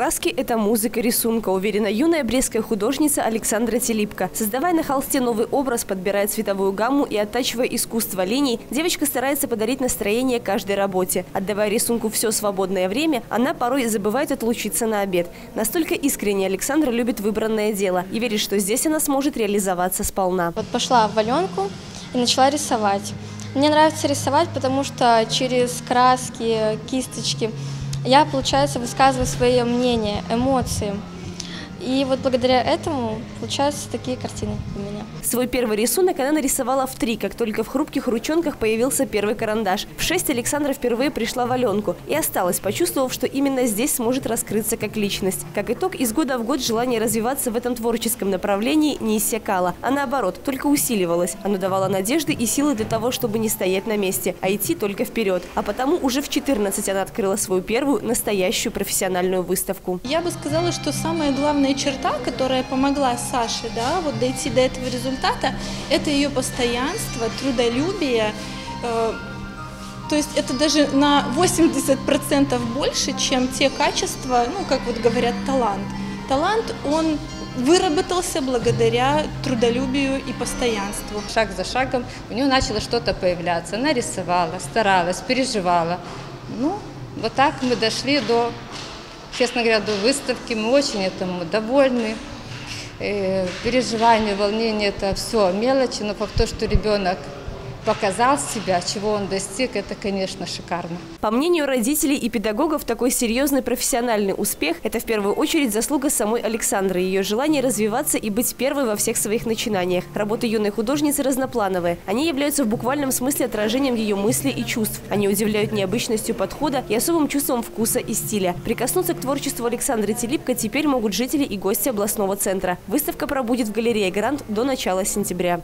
Краски – это музыка рисунка, уверена юная брестская художница Александра Телипко. Создавая на холсте новый образ, подбирая цветовую гамму и оттачивая искусство линий, девочка старается подарить настроение каждой работе. Отдавая рисунку все свободное время, она порой забывает отлучиться на обед. Настолько искренне Александра любит выбранное дело и верит, что здесь она сможет реализоваться сполна. Вот пошла в Аленку и начала рисовать. Мне нравится рисовать, потому что через краски, кисточки я, получается, высказываю свое мнение, эмоции. И вот благодаря этому получаются такие картины у меня. Свой первый рисунок она нарисовала в 3, как только в хрупких ручонках появился первый карандаш. В 6 Александра впервые пришла в Аленку и осталась, почувствовав, что именно здесь сможет раскрыться как личность. Как итог, из года в год желание развиваться в этом творческом направлении не иссякало, а наоборот, только усиливалось. Оно давало надежды и силы для того, чтобы не стоять на месте, а идти только вперед. А потому уже в 14 она открыла свою первую настоящую профессиональную выставку. Я бы сказала, что самое главное черта, которая помогла Саше, да, вот дойти до этого результата, это ее постоянство, трудолюбие. То есть это даже на 80% больше, чем те качества, ну, как вот говорят, талант. Талант, он выработался благодаря трудолюбию и постоянству. Шаг за шагом у нее начало что-то появляться. Она рисовала, старалась, переживала. Ну, вот так мы дошли до... Честно говоря, до выставки, мы очень этому довольны. Переживания, волнения – это все мелочи, но факт то, что ребенок показал себя, чего он достиг, это, конечно, шикарно. По мнению родителей и педагогов, такой серьезный профессиональный успех – это в первую очередь заслуга самой Александры, ее желание развиваться и быть первой во всех своих начинаниях. Работы юной художницы разноплановые. Они являются в буквальном смысле отражением ее мыслей и чувств. Они удивляют необычностью подхода и особым чувством вкуса и стиля. Прикоснуться к творчеству Александры Телипко теперь могут жители и гости областного центра. Выставка пробудет в галерее Гранд до начала сентября.